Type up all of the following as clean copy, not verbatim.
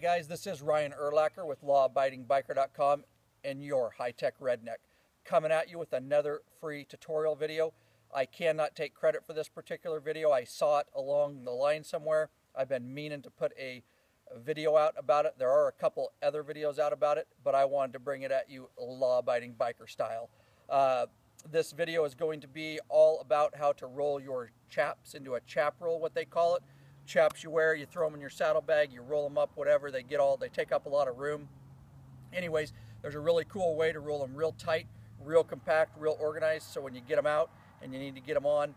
Hi guys, this is Ryan Urlacher with lawabidingbiker.com and your high-tech redneck, coming at you with another free tutorial video. I cannot take credit for this particular video. I saw it along the line somewhere. I've been meaning to put a video out about it. There are a couple other videos out about it, but I wanted to bring it at you law-abiding biker style. This video is going to be all about how to roll your chaps into a chap roll, what they call it. Chaps you wear, you throw them in your saddlebag, you roll them up, whatever, they take up a lot of room. Anyways, there's a really cool way to roll them real tight, real compact, real organized, so when you get them out and you need to get them on,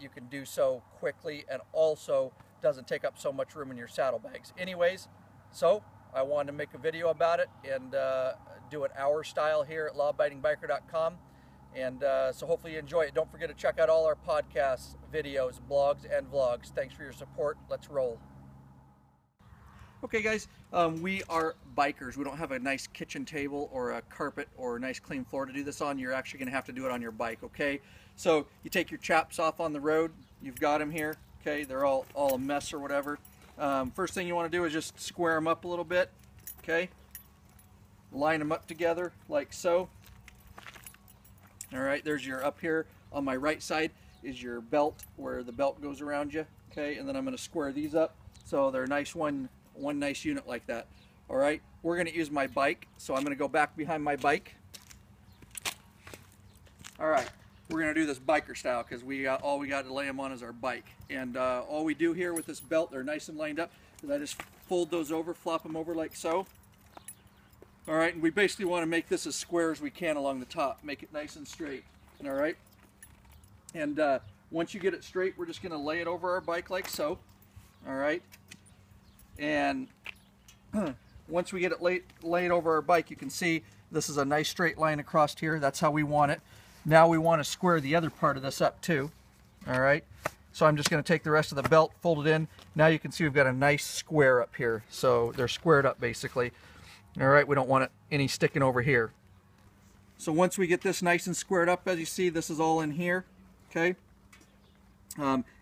you can do so quickly and also doesn't take up so much room in your saddlebags. Anyways, so I wanted to make a video about it and do it our style here at lawabidingbiker.com. And so hopefully you enjoy it. Don't forget to check out all our podcasts, videos, blogs, and vlogs. Thanks for your support. Let's roll. Okay, guys, we are bikers. We don't have a nice kitchen table or a carpet or a nice clean floor to do this on. You're actually going to have to do it on your bike, okay? So you take your chaps off on the road. You've got them here, okay? They're all a mess or whatever. First thing you want to do is just square them up a little bit, okay? Line them up together like so. All right, there's your up here on my right side is your belt where the belt goes around you, okay? And then I'm going to square these up so they're nice one nice unit like that. All right, we're going to use my bike, so I'm going to go back behind my bike. All right, we're going to do this biker style because all we got to lay them on is our bike. And all we do here with this belt, they're nice and lined up, is I just fold those over, flop them over like so. All right, and we basically want to make this as square as we can along the top. Make it nice and straight, all right? And once you get it straight, we're just going to lay it over our bike like so, all right? And once we get it laid over our bike, you can see this is a nice straight line across here. That's how we want it. Now we want to square the other part of this up too, all right? So I'm just going to take the rest of the belt, fold it in. Now you can see we've got a nice square up here. So they're squared up basically. All right, we don't want any sticking over here. So once we get this nice and squared up, as you see, this is all in here, okay?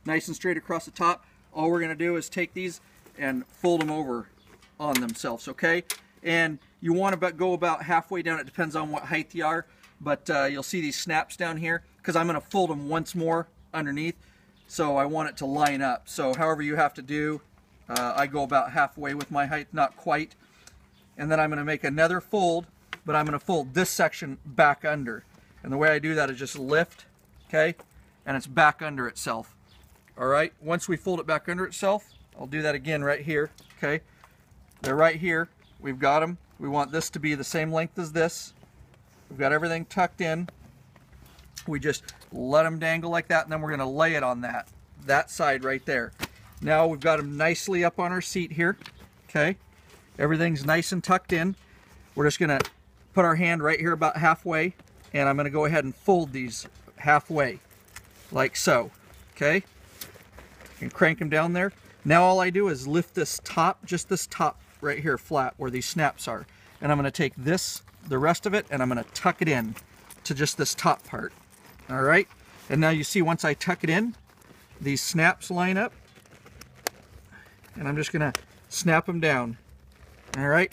Nice and straight across the top. All we're going to do is take these and fold them over on themselves, okay? And you want to go about halfway down. It depends on what height you are, but you'll see these snaps down here because I'm going to fold them once more underneath. So I want it to line up. So however you have to do, I go about halfway with my height, not quite. And then I'm going to make another fold, but I'm going to fold this section back under. And the way I do that is just lift, okay? And it's back under itself. All right, once we fold it back under itself, I'll do that again right here, okay? They're right here. We've got them. We want this to be the same length as this. We've got everything tucked in. We just let them dangle like that, and then we're going to lay it on that side right there. Now we've got them nicely up on our seat here, okay? Everything's nice and tucked in. We're just going to put our hand right here about halfway, and I'm going to go ahead and fold these halfway, like so, okay? And crank them down there. Now all I do is lift this top, just this top right here flat where these snaps are, and I'm going to take this, the rest of it, and I'm going to tuck it in to just this top part, all right? And now you see once I tuck it in, these snaps line up, and I'm just going to snap them down. All right,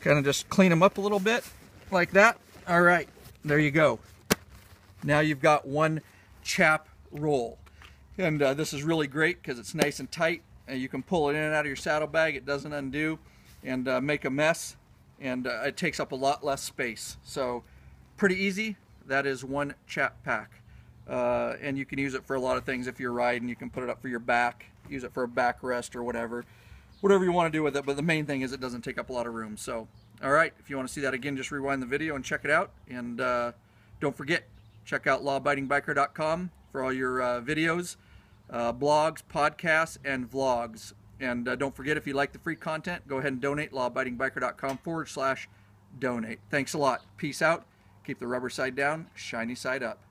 kind of just clean them up a little bit like that. All right, there you go. Now you've got one chap roll. And this is really great because it's nice and tight. And you can pull it in and out of your saddlebag. It doesn't undo and make a mess. And it takes up a lot less space. So pretty easy. That is one chap pack. And you can use it for a lot of things. If you're riding, you can put it up for your back, use it for a backrest or whatever. Whatever you want to do with it, but the main thing is it doesn't take up a lot of room. So, all right, if you want to see that again, just rewind the video and check it out. And don't forget, check out lawabidingbiker.com for all your videos, blogs, podcasts, and vlogs. And don't forget, if you like the free content, go ahead and donate, lawabidingbiker.com/donate. Thanks a lot. Peace out. Keep the rubber side down, shiny side up.